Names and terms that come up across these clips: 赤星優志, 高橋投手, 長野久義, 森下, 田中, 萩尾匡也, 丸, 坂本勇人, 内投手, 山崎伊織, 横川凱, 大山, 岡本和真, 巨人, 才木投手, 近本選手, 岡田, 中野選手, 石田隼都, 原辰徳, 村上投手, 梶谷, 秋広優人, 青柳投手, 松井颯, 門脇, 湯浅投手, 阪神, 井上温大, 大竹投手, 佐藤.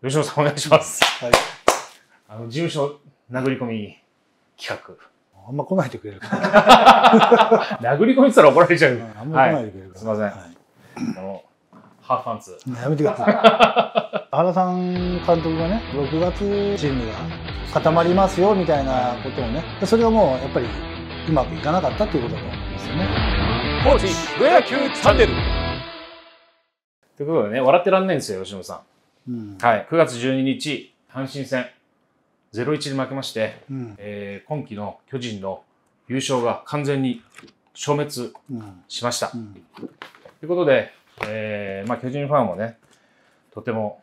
吉野さんお願いします。はい。事務所殴り込み企画。あんま来ないでくれるかな。殴り込みって言ったら怒られちゃう。あんま来ないでくれるかな。すみません。ハーフパンツ。やめてください。原さん監督がね、6月チームが固まりますよみたいなことをね、それはもうやっぱりうまくいかなかったということだと思いますよね。コーチプロ野球チャンネル。ということでね、笑ってらんないんですよ、吉野さん。うん、はい、9月12日、阪神戦、0-1で負けまして、今季の巨人の優勝が完全に消滅しました。ということで、巨人ファンもね、とても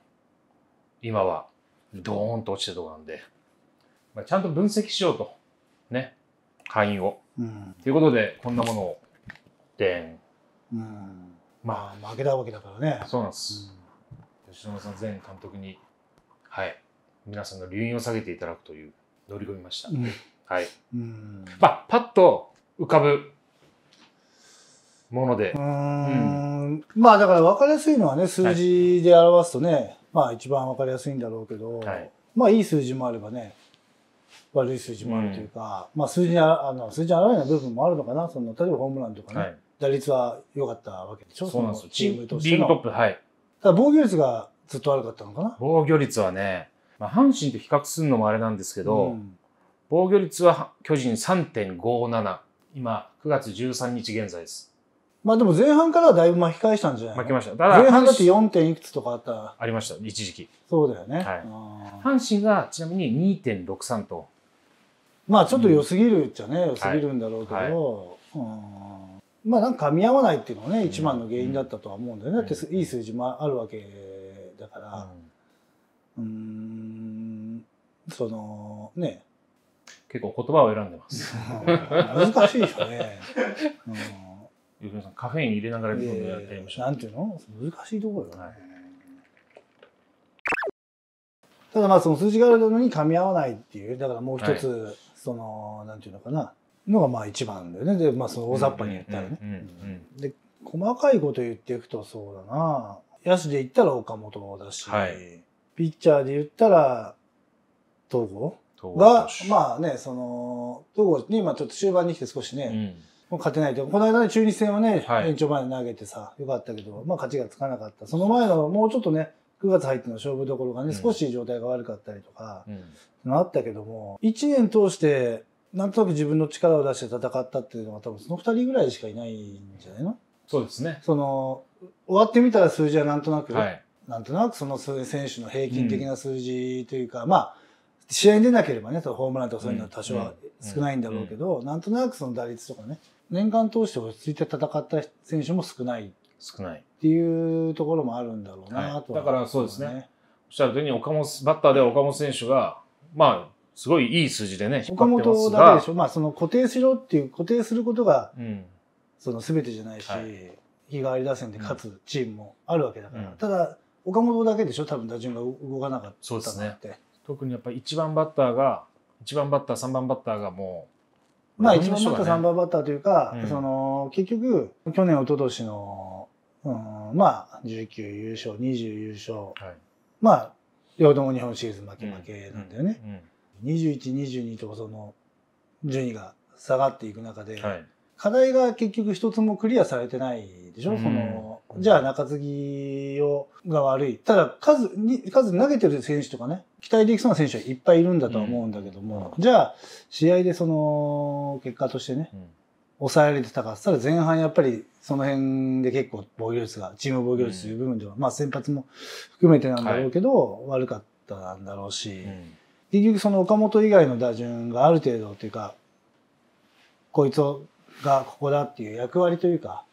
今はドーンと落ちてるところなんで、ちゃんと分析しようと、ね、敗因を。ということで、こんなものを、まあ負けたわけだからね。そうなんです。吉野さん前監督に、はい、皆さんの留飲を下げていただくという乗り込みました。はい。まあパッと浮かぶもので。まあだから分かりやすいのはね、数字で表すとね、まあ一番分かりやすいんだろうけど、まあいい数字もあればね、悪い数字もあるというか、まあ数字に表れない部分もあるのかな。その例えばホームランとかね。打率は良かったわけでしょ。そうなんです。チームとしての。リーグトップ、はい。ただ防御率がずっと悪かったのかな。防御率はね、まあ阪神と比較するのもあれなんですけど、防御率は巨人 3.57。今9月13日現在です。まあでも前半からはだいぶ巻き返したんじゃない。巻きました。ただ前半だって 4. いくつとかあった。ありました。一時期。そうだよね。はい。阪神がちなみに 2.63 と。まあちょっと良すぎるっちゃね、良すぎるんだろうけど。まあなんか噛み合わないっていうのがね、一番の原因だったとは思うんだよね。だっていい数字もあるわけだから、そのね。結構言葉を選んでます。難しいよね。ゆきのさん、カフェイン入れながらやってみましょう。なんていうの？難しいところよね。ただまあその数字があるのに噛み合わないっていう、だからもう一つ、その、なんていうのかな。のがまあ一番だよね。で、まあその大雑把に言ったらね。で、細かいこと言っていくとそうだな。野手で言ったら岡本だし、ピッチャーで言ったら東郷が、まあね、その、東郷に今ちょっと終盤に来て少しね、もう勝てないと。この間ね、中日戦はね、延長まで投げてさ、よかったけど、まあ勝ちがつかなかった。その前のもうちょっとね、9月入っての勝負どころがね、少し状態が悪かったりとか、あったけども、1年通して、なんとなく自分の力を出して戦ったっていうのは多分その2人ぐらいしかいないんじゃないの？そうですね。その、終わってみたら数字はなんとなく、なんとなくその選手の平均的な数字というか、まあ、試合に出なければね、ホームランとかそういうのは多少は少ないんだろうけど、なんとなくその打率とかね、年間通して落ち着いて戦った選手も少ない。少ない。っていうところもあるんだろうなとは、だからそうですね。おっしゃるとおりに岡本、バッターで岡本選手が、まあ、すごいいい数字でね、岡本だけでしょ。まあ、その固定しろっていう、固定することが、その全てじゃないし、日替わり打線で勝つチームもあるわけだから。ただ、岡本だけでしょ、多分打順が動かなかったのって。特にやっぱり1番バッター、3番バッターがもう、まあ、1番バッター、3番バッターというか、その、結局、去年、一昨年の、まあ、19優勝、20優勝、まあ、両方とも日本シリーズ負けなんだよね。21、22とその順位が下がっていく中で、課題が結局一つもクリアされてないでしょ。そのじゃあ中継ぎが悪い。ただ数投げてる選手とかね、期待できそうな選手はいっぱいいるんだとは思うんだけども、じゃあ試合でその結果としてね、抑えられてたかっつったら前半やっぱりその辺で結構防御率が、チーム防御率という部分では、まあ先発も含めてなんだろうけど、悪かったんだろうし、結局その岡本以外の打順がある程度というか、こいつがここだっていう役割というか、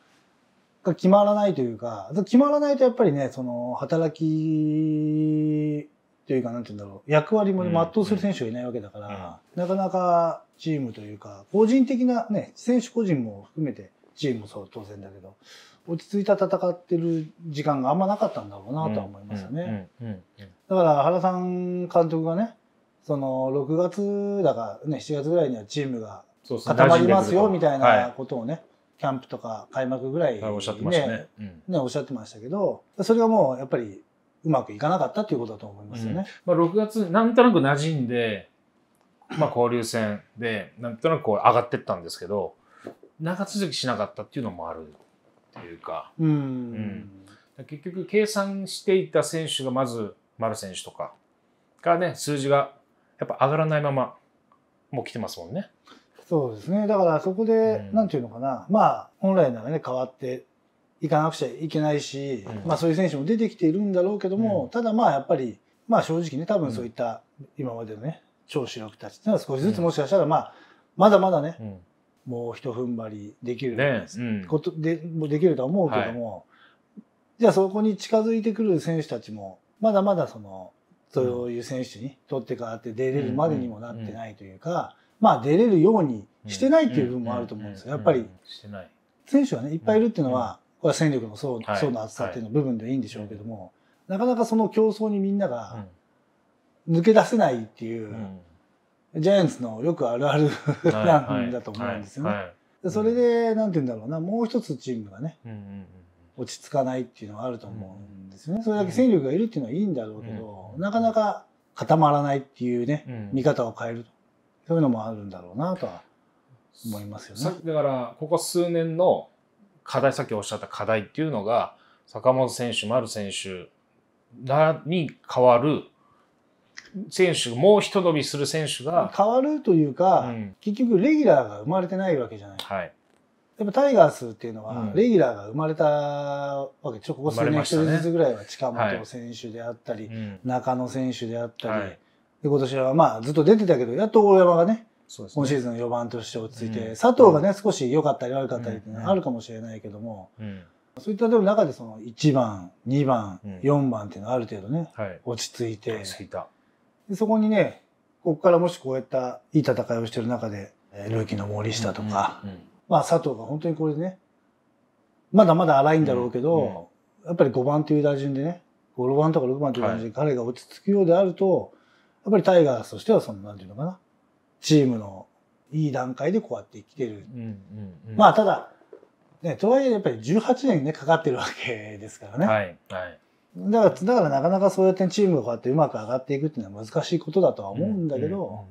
が決まらないというか、決まらないとやっぱりね、その働きというかなんて言うんだろう、役割も全うする選手がいないわけだから、なかなかチームというか、個人的なね、選手個人も含めて、チームもそう当然だけど、落ち着いた戦ってる時間があんまなかったんだろうなとは思いますよね。だから原さん監督がね、その6月だからね、7月ぐらいにはチームが固まりますよみたいなことをね、キャンプとか開幕ぐらいにね、おっしゃってましたけど、それがもうやっぱりうまくいかなかったということだと思いますよね。うん、まあ、6月なんとなく馴染んで、まあ、交流戦でなんとなくこう上がってったんですけど、長続きしなかったっていうのもあるっていうか、結局計算していた選手がまず丸選手とかがね、数字がやっぱ上がらないままもう来てますもんね。そうですね。だからそこで何て言うのかな、まあ本来ならね変わっていかなくちゃいけないし、まあそういう選手も出てきているんだろうけども、ただまあやっぱりまあ正直ね、多分そういった今までのね超主力たちっていうのは少しずつもしかしたらまあまだまだね、もうひと踏ん張りできることできるとは思うけども、じゃあそこに近づいてくる選手たちもまだまだそのそういう選手に取って代わって出れるまでにもなってないというか、まあ出れるようにしてないっていう部分もあると思うんですよ。やっぱり選手がねいっぱいいるっていうのは、これは戦力の層の厚さっていうの部分ではいいんでしょうけども、なかなかその競争にみんなが抜け出せないっていうジャイアンツのよくあるあるなんだと思うんですよね。それでなんて言うんだろうな、もう一つチームがね落ち着かないっていうのはあると思うんですよね。それだけ戦力がいるっていうのはいいんだろうけど、なかなか固まらないっていうね、見方を変えるとそういうのもあるんだろうなとは思いますよね。だからここ数年の課題、さっきおっしゃった課題っていうのが坂本選手、丸選手に代わる選手、もう一伸びする選手が変わるというか、結局レギュラーが生まれてないわけじゃない。はい、やっぱタイガースっていうのはレギュラーが生まれたわけで、ここ数年1人ずつぐらいは近本選手であったり、中野選手であったり、で今年はまあずっと出てたけど、やっと大山がね今シーズンの4番として落ち着いて、佐藤がね少し良かったり悪かったりっていうのはあるかもしれないけども、そういったでも中でその1番2番4番っていうのはある程度ね落ち着いて、そこにねここからもしこうやったいい戦いをしてる中でルーキーの森下とか、まあ佐藤が本当にこれでねまだまだ荒いんだろうけど、やっぱり5番という打順でね、5番とか6番という打順で彼が落ち着くようであると、やっぱりタイガースとしてはそのなんていうのかな、チームのいい段階でこうやってきてる。まあただね、とはいえやっぱり18年ねかかってるわけですからね。はいはい、だからなかなかそうやってチームがこうやってうまく上がっていくっていうのは難しいことだとは思うんだけど。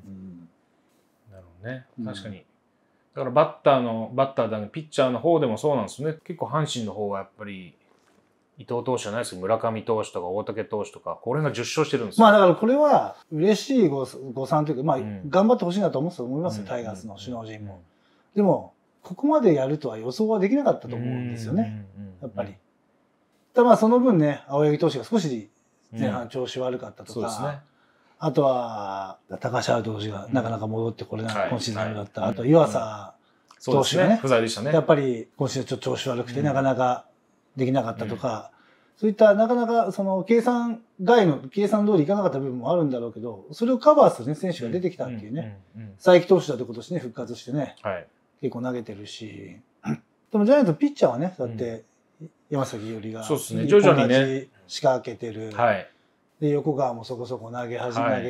なるほどね。確かに。だからバッターだけ、ピッチャーの方でもそうなんですね。結構阪神の方はやっぱり。伊藤投手じゃないですけど、村上投手とか大竹投手とか、これが10勝してるんですよ。まあだからこれは嬉しい誤算というか、まあ頑張ってほしいなと思いますよ、タイガースの首脳陣も。でも、ここまでやるとは予想はできなかったと思うんですよね、やっぱり。ただまあその分ね、青柳投手が少し前半調子悪かったとか、あとは高橋投手がなかなか戻ってこれない、今シーズンだった。あと湯浅投手がね、やっぱり今シーズンちょっと調子悪くてなかなかできなかったとか、そういったなかなかその計算通りいかなかった部分もあるんだろうけど、それをカバーする、ね、選手が出てきたっていうね、才木投手だって今年ね復活してね、結構投げてるし、でもジャイアンツピッチャーはねだって山崎伊織が同じ仕掛けてる、で横川もそこそこ投げ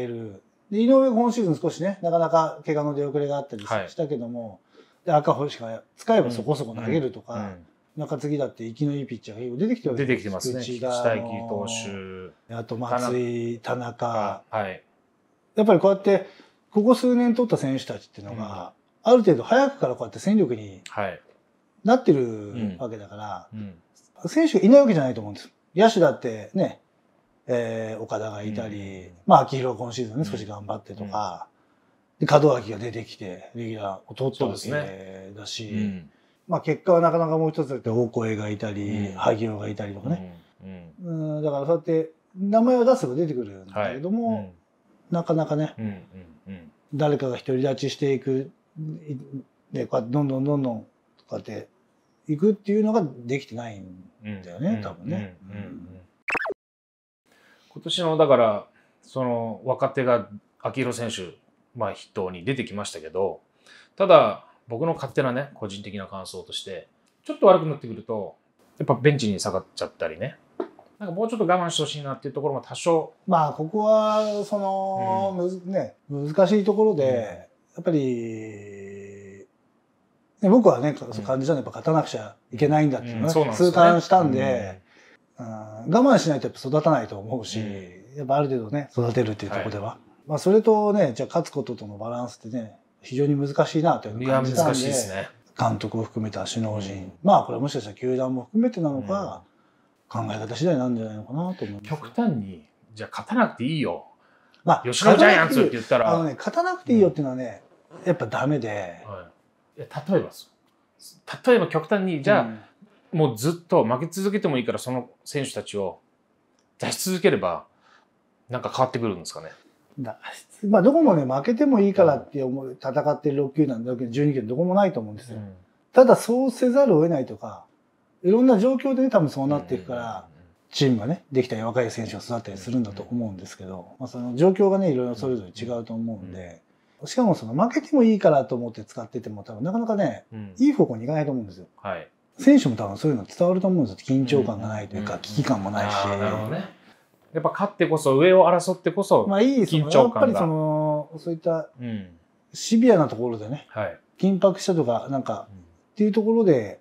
る、で井上今シーズン少しねなかなか怪我の出遅れがあったりしたけども、で赤星が使えばそこそこ投げるとか。中継ぎだって生きのいいピッチャーが出てきてるわけですよ。出てきてますね。内投手、あと松井、田中、やっぱりこうやってここ数年取った選手たちっていうのがある程度早くからこうやって戦力になってるわけだから、選手がいないわけじゃないと思うんですよ。野手だってね、岡田がいたり、まあ秋広今シーズンね少し頑張ってとか、門脇が出てきてレギュラーを取ったわけだし。まあ結果はなかなかもう一つだって大声がいたり萩尾がいたりとかね、だからそうやって名前を出せば出てくるんだけども、なかなかね誰かが独り立ちしていくで、こうやってどんどんこうやっていくっていうのができてないんだよね、多分ね。今年のだからその若手が秋広選手筆頭に出てきましたけど、ただ僕の勝手なね個人的な感想として、ちょっと悪くなってくるとやっぱベンチに下がっちゃったりね、なんかもうちょっと我慢してほしいなっていうところも多少、まあここはその、ね、難しいところで、やっぱり、僕はね感じたのはやっぱ勝たなくちゃいけないんだっていうのを、ね痛感したんで、我慢しないとやっぱ育たないと思うし、やっぱある程度ね、育てるっていうところでは。まあそれとね、じゃあ勝つこととのバランスってね、非常に難しいなという感じたんで、いや難しいですね。監督を含めた首脳陣、まあこれもしかしたら球団も含めてなのか、考え方次第なんじゃないのかなと思います。極端に、じゃあ勝たなくていいよ。まあ、吉野ジャイアンツって言ったら。あのね、勝たなくていいよっていうのはね、やっぱダメで。はい、いや例えば極端に、じゃあ、もうずっと負け続けてもいいからその選手たちを出し続ければなんか変わってくるんですかね。まあどこもね、負けてもいいからって思う戦ってる6球団だけど12球団どこもないと思うんですよ。ただそうせざるを得ないとか、いろんな状況でね、多分そうなっていくからチームがねできたり若い選手が育ったりするんだと思うんですけど、まあその状況がねいろいろそれぞれ違うと思うんで、しかもその負けてもいいからと思って使ってても多分なかなかね、いい方向にいかないと思うんですよ。はい。選手も多分そういうの伝わると思うんですよ。緊張感がないというか危機感もないし、やっぱ勝ってこそ上を争ってこそ緊張感が、やっぱりそのそういったシビアなところでね、緊迫したとかなんかっていうところで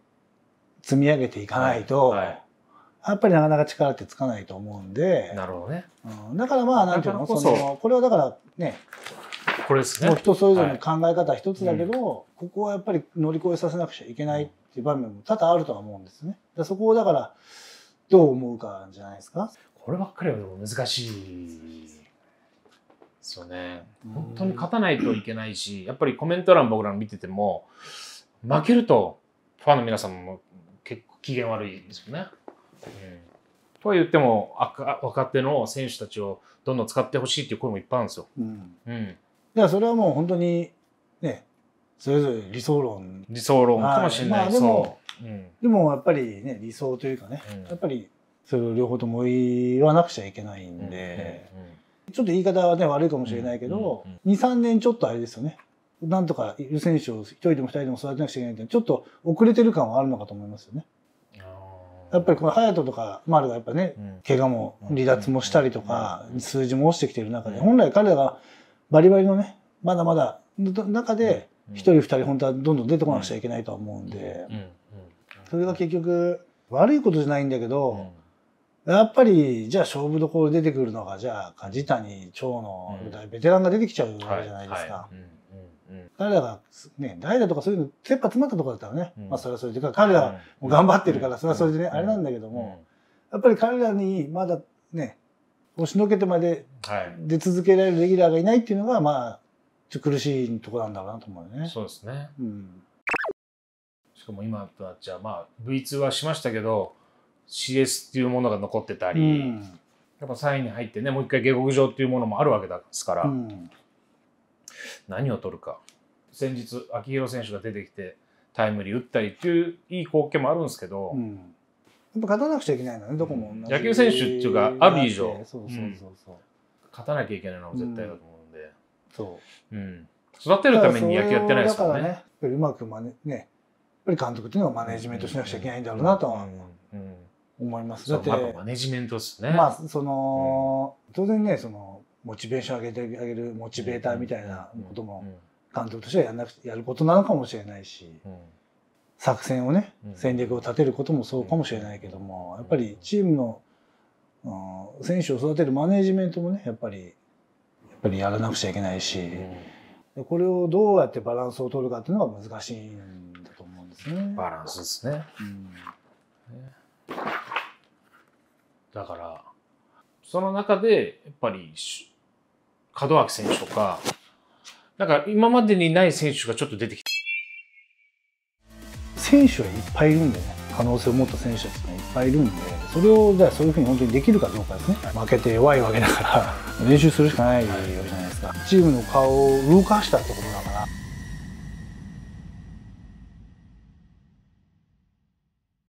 積み上げていかないと、やっぱりなかなか力ってつかないと思うんで、なるほどね。だからまあなんていうの、そのこれはだからね、これですね。もう人それぞれの考え方は一つだけど、ここはやっぱり乗り越えさせなくちゃいけない。っていう場面も多々あるとは思うんですね。そこをだからどう思うかじゃないですか。こればっかりはでも難しいですよね。本当に勝たないといけないし、やっぱりコメント欄僕ら見てても負けるとファンの皆さんも結構機嫌悪いですよね。とは言っても若手の選手たちをどんどん使ってほしいっていう声もいっぱいあるんですよ。だからそれはもう本当にね。それぞれ理想論かもしれない。でもやっぱりね、理想というかね、やっぱりそれを両方とも言わなくちゃいけないんで、ちょっと言い方はね悪いかもしれないけど、23年ちょっとあれですよね、なんとかいる選手を1人でも2人でも育てなくちゃいけないって、ちょっと遅れてる感はあるのかと思いますよね。やっぱりこの隼人とか丸がやっぱね、怪我も離脱もしたりとか数字も落ちてきてる中で、本来彼らがバリバリのね、まだまだの中で一人二人本当はどんどん出てこなくちゃいけないとは思うんで、それが結局悪いことじゃないんだけど、やっぱりじゃあ勝負どころ出てくるのが、じゃあ梶谷、長野ベテランが出てきちゃうわけじゃないですか。彼らがね、代打とかそういうの切羽詰まったところだったらね、まあそれはそれで彼らも頑張ってるから、それはそれでねあれなんだけども、やっぱり彼らにまだね押しのけてまで出続けられるレギュラーがいないっていうのが、まあ苦しいとこなんだろうなと思うね。そうですね。しかも今となっちゃう、まあ V2 はしましたけど CS っていうものが残ってたり、やっぱ3位に入ってね、もう一回下克上っていうものもあるわけですから、何を取るか。先日秋広選手が出てきてタイムリー打ったりっていういい光景もあるんですけど、やっぱ勝たなくちゃいけないのね、どこも。野球選手っていうかある以上、勝たなきゃいけないのは絶対だと思う。育てるために野球やってないですからね。やっぱりうまくやっぱり監督っていうのはマネジメントしなくちゃいけないんだろうなとは思います。だってマネジメントですね。まあその当然ね、そのモチベーション上げてあげるモチベーターみたいなことも監督としてはやることなのかもしれないし、作戦をね、戦略を立てることもそうかもしれないけども、やっぱりチームの選手を育てるマネジメントもね、やっぱりやらなくちゃいけないし、これをどうやってバランスを取るかっていうのが難しいんだと思うんですね。バランスですね。だからその中でやっぱり門脇選手とか、なんか今までにない選手がちょっと出てきた。選手はいっぱいいるんでね、可能性を持った選手たちがいっぱいいるんで、それをじゃあそういうふうに本当にできるかどうかですね。負けて弱いわけだから練習するしかないわけじゃないですか。チームの顔を動かしたところだか